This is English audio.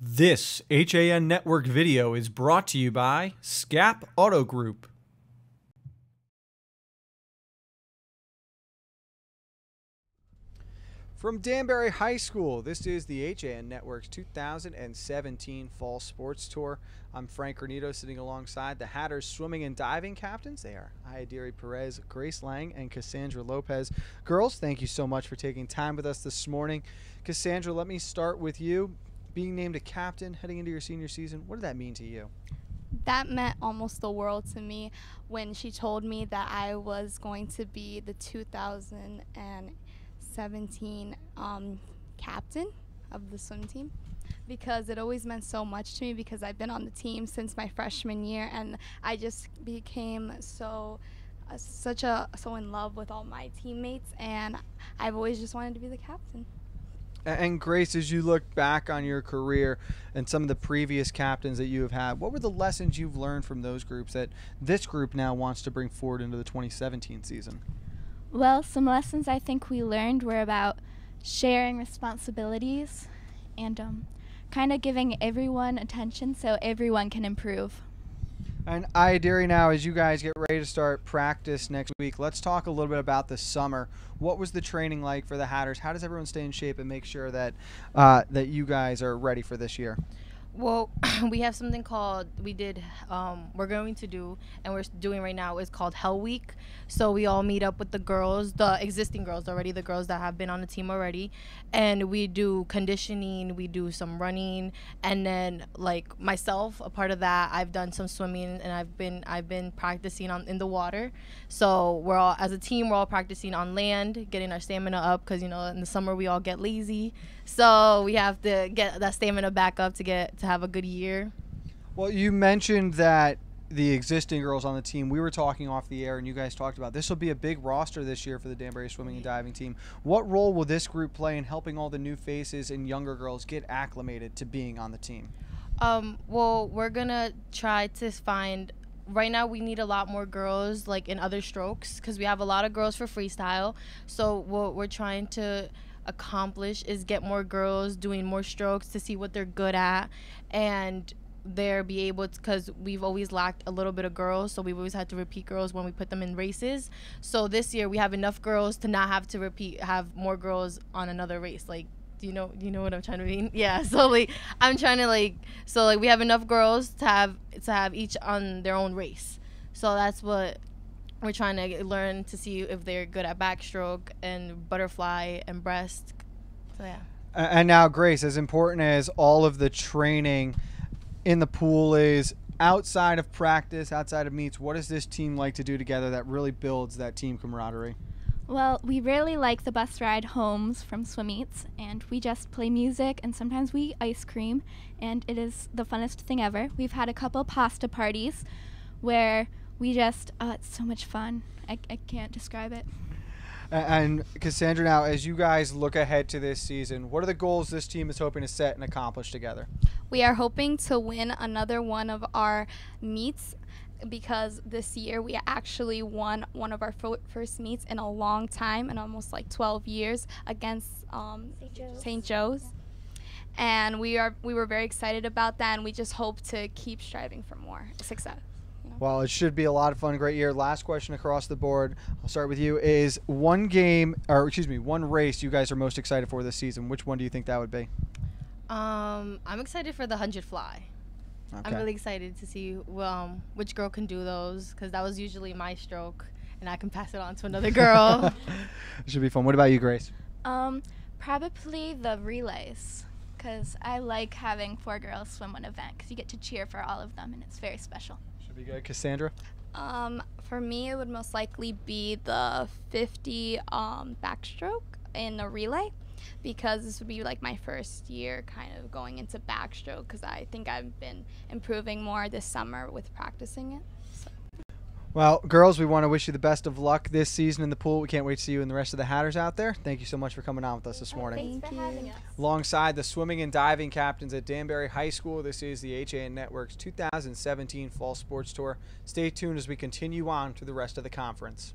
This HAN Network video is brought to you by SCAP Auto Group. From Danbury High School, this is the HAN Network's 2017 Fall Sports Tour. I'm Frank Granito, sitting alongside the Hatters swimming and diving captains. They are Ayadiri Perez, Grace Lang, and Cassandra Lopez. Girls, thank you so much for taking time with us this morning. Cassandra, let me start with you. Being named a captain heading into your senior season, what did that mean to you? That meant almost the world to me when she told me that I was going to be the 2017 captain of the swim team, because it always meant so much to me, because I've been on the team since my freshman year, and I just became so in love with all my teammates, and I've always just wanted to be the captain. And Grace, as you look back on your career and some of the previous captains that you have had, what were the lessons you've learned from those groups that this group now wants to bring forward into the 2017 season? Well, some lessons I think we learned were about sharing responsibilities and kind of giving everyone attention so everyone can improve. And Ayadiri, now as you guys get ready to start practice next week, let's talk a little bit about the summer. What was the training like for the Hatters? How does everyone stay in shape and make sure that that you guys are ready for this year? Well, we have something called we're doing right now is called Hell Week. So we all meet up with the girls, the existing girls already, the girls that have been on the team already, and we do conditioning, we do some running, and then like myself, a part of that, I've done some swimming, and I've been practicing in the water. So we're all, as a team, we're all practicing on land, getting our stamina up, because you know in the summer we all get lazy. So we have to get that stamina back up to have a good year. Well, you mentioned that the existing girls on the team, we were talking off the air and you guys talked about this will be a big roster this year for the Danbury swimming and diving team. What role will this group play in helping all the new faces and younger girls get acclimated to being on the team? Well, we're gonna try to find, right now we need a lot more girls like in other strokes, because we have a lot of girls for freestyle. So what we're trying to accomplish is get more girls doing more strokes to see what they're good at, and they'll be able to, because we've always lacked a little bit of girls, so we've always had to repeat girls when we put them in races. So this year we have enough girls to not have to repeat, have more girls on another race, like you know what I'm trying to mean? Yeah, so like I'm trying to like, so like we have enough girls to have each on their own race. So that's what we're trying to learn, to see if they're good at backstroke and butterfly and breast. So yeah. And now Grace, as important as all of the training in the pool is, outside of practice, outside of meets, what does this team like to do together that really builds that team camaraderie? Well, we really like the bus ride homes from swim meets, and we just play music, and sometimes we eat ice cream, and it is the funnest thing ever. We've had a couple pasta parties where we just, it's so much fun. I can't describe it. And Cassandra, now as you guys look ahead to this season, what are the goals this team is hoping to set and accomplish together? We are hoping to win another one of our meets, because this year we actually won one of our first meets in a long time, in almost like 12 years, against St. Joe's. And we were very excited about that, and we just hope to keep striving for more success. Well, it should be a lot of fun, great year. Last question across the board, I'll start with you, is one race you guys are most excited for this season. Which one do you think that would be? I'm excited for the 100 fly. Okay. I'm really excited to see which girl can do those, because that was usually my stroke, and I can pass it on to another girl. It should be fun. What about you, Grace? Probably the relays, because I like having 4 girls swim one event, because you get to cheer for all of them, and it's very special. Should be good. Cassandra? For me, it would most likely be the 50 backstroke in the relay, because this would be like my first year kind of going into backstroke, because I think I've been improving more this summer with practicing it. So. Well, girls, we want to wish you the best of luck this season in the pool. We can't wait to see you and the rest of the Hatters out there. Thank you so much for coming on with us this morning. Thanks for having us. Alongside the swimming and diving captains at Danbury High School, this is the HAN Network's 2017 Fall Sports Tour. Stay tuned as we continue on to the rest of the conference.